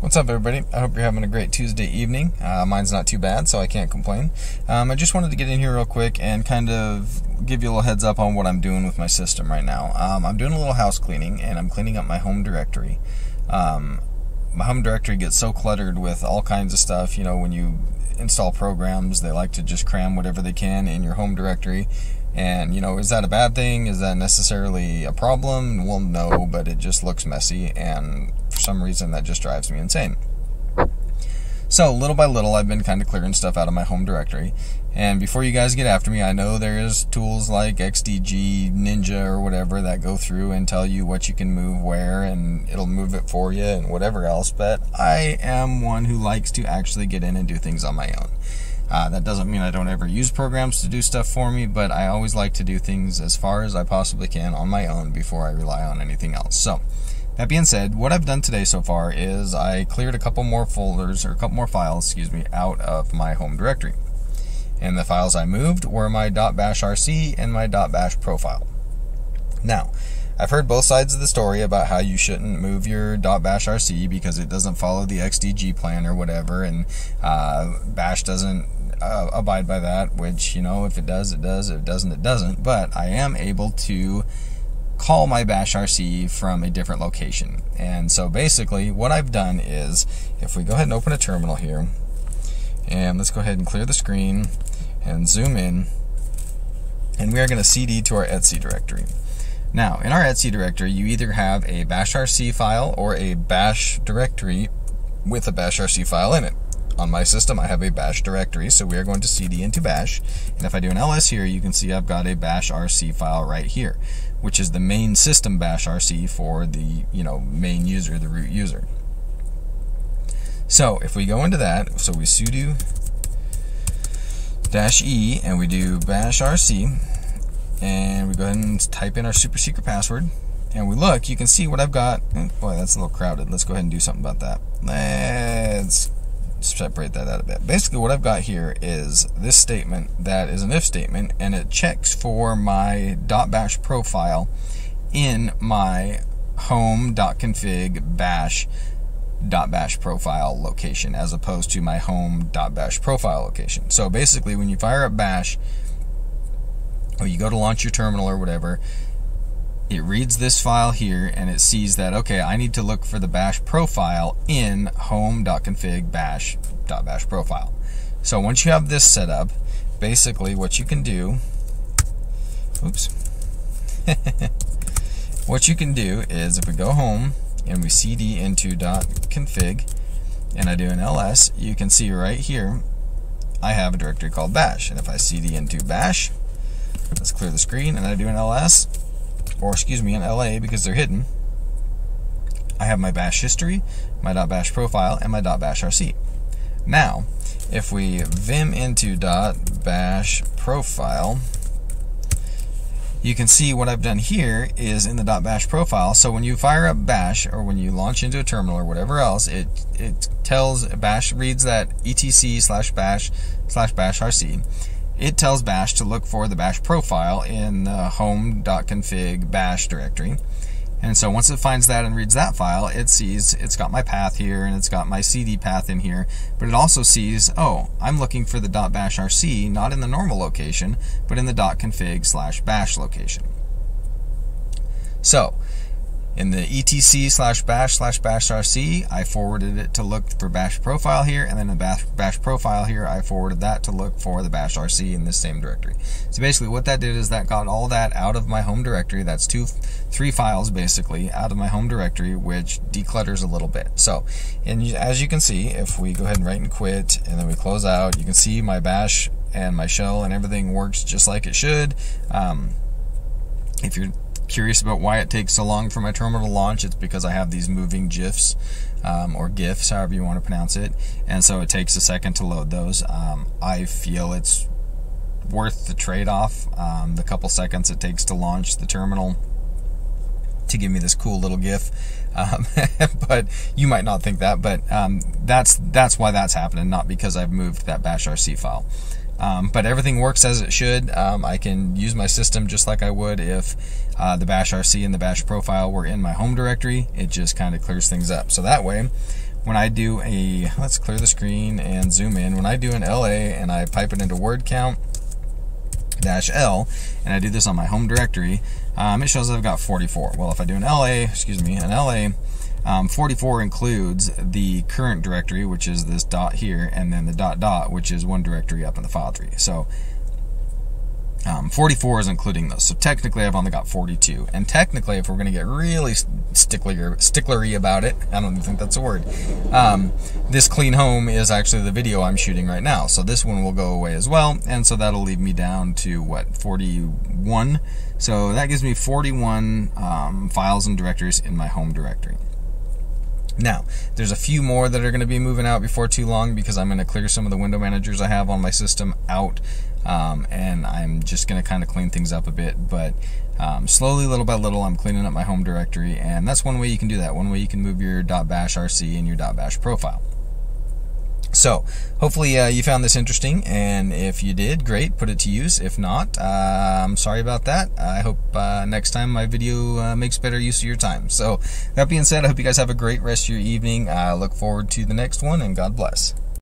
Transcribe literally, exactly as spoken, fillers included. What's up, everybody? I hope you're having a great Tuesday evening. Uh, mine's not too bad, so I can't complain. Um, I just wanted to get in here real quick and kind of give you a little heads up on what I'm doing with my system right now. Um, I'm doing a little house cleaning, and I'm cleaning up my home directory. Um, my home directory gets so cluttered with all kinds of stuff. You know, when you install programs, they like to just cram whatever they can in your home directory. And, you know, is that a bad thing? Is that necessarily a problem? Well, no, but it just looks messy, and for some reason that just drives me insane. So, little by little, I've been kind of clearing stuff out of my home directory. And before you guys get after me, I know there's tools like X D G, Ninja, or whatever that go through and tell you what you can move where, and it'll move it for you and whatever else, but I am one who likes to actually get in and do things on my own. Uh, that doesn't mean I don't ever use programs to do stuff for me, but I always like to do things as far as I possibly can on my own before I rely on anything else. So, that being said, what I've done today so far is I cleared a couple more folders, or a couple more files, excuse me, out of my home directory. And the files I moved were my .bashrc and my .bash profile. Now, I've heard both sides of the story about how you shouldn't move your .bashrc because it doesn't follow the X D G plan or whatever, and uh, Bash doesn't uh, abide by that, which, you know, if it does, it does, if it doesn't, it doesn't. But I am able to call my bashrc from a different location. And so basically what I've done is, if we go ahead and open a terminal here, and let's go ahead and clear the screen and zoom in, and we are going to cd to our etsy directory. Now, in our Etsy directory, you either have a bashrc file or a bash directory with a bashrc file in it. On my system, I have a bash directory, so we are going to cd into bash. And if I do an ls here, you can see I've got a bashrc file right here, which is the main system bashrc for the, you know, main user, the root user. So if we go into that, so we sudo dash e and we do bashrc, and we go ahead and type in our super secret password, and we look, you can see what I've got. Boy, that's a little crowded. Let's go ahead and do something about that. Let's separate that out a bit. Basically what I've got here is this statement that is an if statement, and it checks for my .bash profile in my home.config bash .bash profile location, as opposed to my home.bash profile location. So basically when you fire up bash, or you go to launch your terminal or whatever, it reads this file here, and it sees that, okay, I need to look for the bash profile in home.config bash.bash profile. So once you have this set up, basically what you can do, oops, what you can do is if we go home and we cd into .config, and I do an ls, you can see right here, I have a directory called bash, and if I cd into bash, let's clear the screen, and I do an ls, or excuse me, an la, because they're hidden. I have my bash history, my .bash profile, and my .bashrc. Now, if we vim into .bash profile, you can see what I've done here is in the .bash profile. So when you fire up bash, or when you launch into a terminal or whatever else, it it tells bash, reads that etc slash bash slash bashrc. It tells bash to look for the bash profile in the home.config bash directory. And so once it finds that and reads that file, it sees it's got my path here, and it's got my cd path in here, but it also sees, oh, I'm looking for the .bashrc not in the normal location, but in the .config slash bash location. So in the etc slash bash slash bashrc, I forwarded it to look for bash profile here, and then the bash, bash profile here, I forwarded that to look for the bashrc in this same directory. So basically what that did is that got all that out of my home directory. That's two, three files basically out of my home directory, which declutters a little bit. So, and as you can see, if we go ahead and write and quit, and then we close out, you can see my bash and my shell and everything works just like it should. Um, if you're curious about why it takes so long for my terminal to launch, it's because I have these moving gifs, um, or gifs, however you want to pronounce it, and so it takes a second to load those. Um, I feel it's worth the trade-off, um, the couple seconds it takes to launch the terminal to give me this cool little gif, um, but you might not think that, but um, that's that's why that's happening, not because I've moved that bashrc file. Um, but everything works as it should. Um, I can use my system just like I would if uh, the bashrc and the bash profile were in my home directory. It just kind of clears things up. So that way, when I do a, let's clear the screen and zoom in, when I do an L A and I pipe it into word count dash L, and I do this on my home directory, um, it shows that I've got forty-four. Well, if I do an L A, excuse me, an L A, um, forty-four includes the current directory, which is this dot here, and then the dot dot, which is one directory up in the file tree. So Um, forty-four is including those, so technically I've only got forty-two. And technically, if we're going to get really stickler, sticklery about it, I don't even think that's a word, um, this clean home is actually the video I'm shooting right now. So this one will go away as well, and so that'll leave me down to, what, forty-one? So that gives me forty-one um, files and directories in my home directory. Now, there's a few more that are going to be moving out before too long, because I'm going to clear some of the window managers I have on my system out, um, and I'm just going to kind of clean things up a bit. But um, slowly, little by little, I'm cleaning up my home directory, and that's one way you can do that. One way you can move your .bashrc and your .bash profile. So, hopefully uh, you found this interesting, and if you did, great, put it to use. If not, uh, I'm sorry about that. I hope uh, next time my video uh, makes better use of your time. So, that being said, I hope you guys have a great rest of your evening. I look forward to the next one, and God bless.